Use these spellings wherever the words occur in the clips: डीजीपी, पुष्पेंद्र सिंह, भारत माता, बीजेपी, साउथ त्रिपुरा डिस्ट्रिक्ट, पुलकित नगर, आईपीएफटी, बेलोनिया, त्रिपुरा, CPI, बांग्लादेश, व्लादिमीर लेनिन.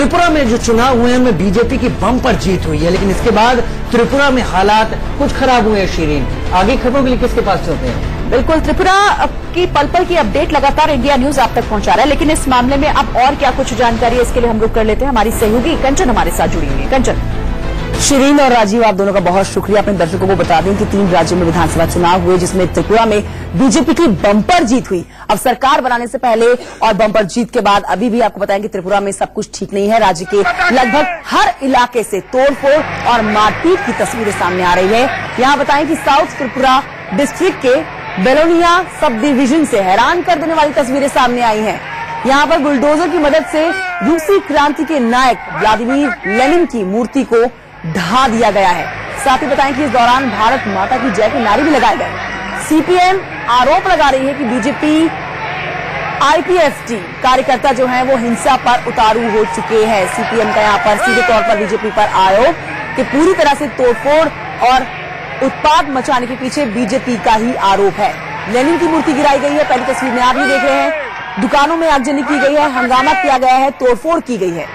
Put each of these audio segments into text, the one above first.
त्रिपुरा में जो चुनाव हुए हैं उनमें बीजेपी की बम्पर जीत हुई है, लेकिन इसके बाद त्रिपुरा में हालात कुछ खराब हुए हैं। शीरीन, आगे खबरों के लिए किसके पास चलते हैं? बिल्कुल, त्रिपुरा की पल पल की अपडेट लगातार इंडिया न्यूज आप तक पहुंचा रहा है, लेकिन इस मामले में अब और क्या कुछ जानकारी है इसके लिए हम रुक कर लेते हैं। हमारी सहयोगी कंचन हमारे साथ जुड़ी हुई है। कंचन, शिरीन और राजीव, आप दोनों का बहुत शुक्रिया। अपने दर्शकों को बता दें कि 3 राज्यों में विधानसभा चुनाव हुए, जिसमें त्रिपुरा में बीजेपी की बम्पर जीत हुई। अब सरकार बनाने से पहले और बम्पर जीत के बाद अभी भी आपको बताएं कि त्रिपुरा में सब कुछ ठीक नहीं है। राज्य के लगभग हर इलाके से तोड़फोड़ और मारपीट की तस्वीरें सामने आ रही है। यहाँ बताएं कि साउथ त्रिपुरा डिस्ट्रिक्ट के बेलोनिया सब डिविजन से हैरान कर देने वाली तस्वीरें सामने आई है। यहाँ पर बुलडोजर की मदद से रूसी क्रांति के नायक व्लादिमीर लेनिन की मूर्ति को ढहा दिया गया है। साथ ही बताएं कि इस दौरान भारत माता की जय के नारे भी लगाए गए। सीपीएम आरोप लगा रही है कि बीजेपी आईपीएफटी कार्यकर्ता जो हैं वो हिंसा पर उतारू हो चुके हैं। सीपीएम का यहाँ पर सीधे तौर पर बीजेपी पर आरोप कि पूरी तरह से तोड़फोड़ और उत्पात मचाने के पीछे बीजेपी का ही आरोप है। लेनिन की मूर्ति गिराई गई है, पहली तस्वीर में आप भी देख रहे हैं। दुकानों में आगजनी की गई है, हंगामा किया गया है, तोड़फोड़ की गई है।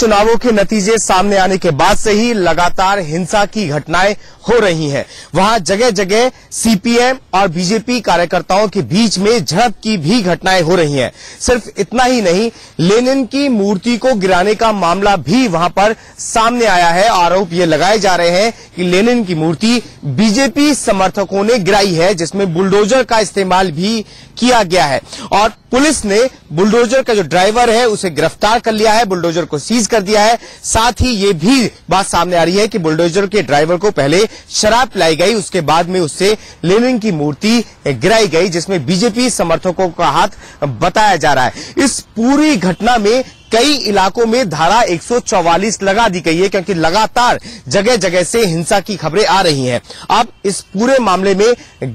चुनावों के नतीजे सामने आने के बाद से ही लगातार हिंसा की घटनाएं हो रही हैं। वहां जगह जगह सीपीएम और बीजेपी कार्यकर्ताओं के बीच में झड़प की भी घटनाएं हो रही हैं। सिर्फ इतना ही नहीं, लेनिन की मूर्ति को गिराने का मामला भी वहां पर सामने आया है। आरोप ये लगाए जा रहे हैं कि लेनिन की मूर्ति बीजेपी समर्थकों ने गिराई है, जिसमें बुलडोजर का इस्तेमाल भी किया गया है और पुलिस ने बुलडोजर का जो ड्राइवर है उसे गिरफ्तार कर लिया है, बुलडोजर को सीज कर दिया है। साथ ही ये भी बात सामने आ रही है कि बुलडोजर के ड्राइवर को पहले शराब पिलाई गई, उसके बाद में उससे लेनिन की मूर्ति गिराई गई, जिसमें बीजेपी समर्थकों का हाथ बताया जा रहा है। इस पूरी घटना में कई इलाकों में धारा 144 लगा दी गई है, क्योंकि लगातार जगह जगह से हिंसा की खबरें आ रही हैं। अब इस पूरे मामले में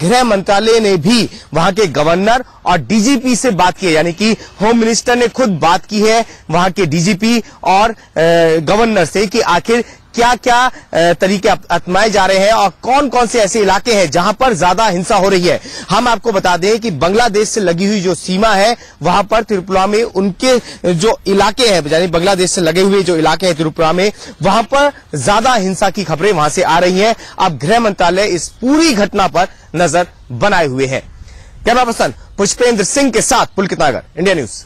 गृह मंत्रालय ने भी वहां के गवर्नर और डीजीपी से बात की है, यानी कि होम मिनिस्टर ने खुद बात की है वहां के डीजीपी और गवर्नर से कि आखिर क्या क्या तरीके आजमाए जा रहे हैं और कौन कौन से ऐसे इलाके हैं जहां पर ज्यादा हिंसा हो रही है। हम आपको बता दें कि बांग्लादेश से लगी हुई जो सीमा है वहां पर त्रिपुरा में उनके जो इलाके हैं, यानी बांग्लादेश से लगे हुए जो इलाके हैं त्रिपुरा में, वहां पर ज्यादा हिंसा की खबरें वहां से आ रही हैं। अब गृह मंत्रालय इस पूरी घटना पर नजर बनाए हुए है। कैमरा पर्सन पुष्पेंद्र सिंह के साथ पुलकित नगर, इंडिया न्यूज।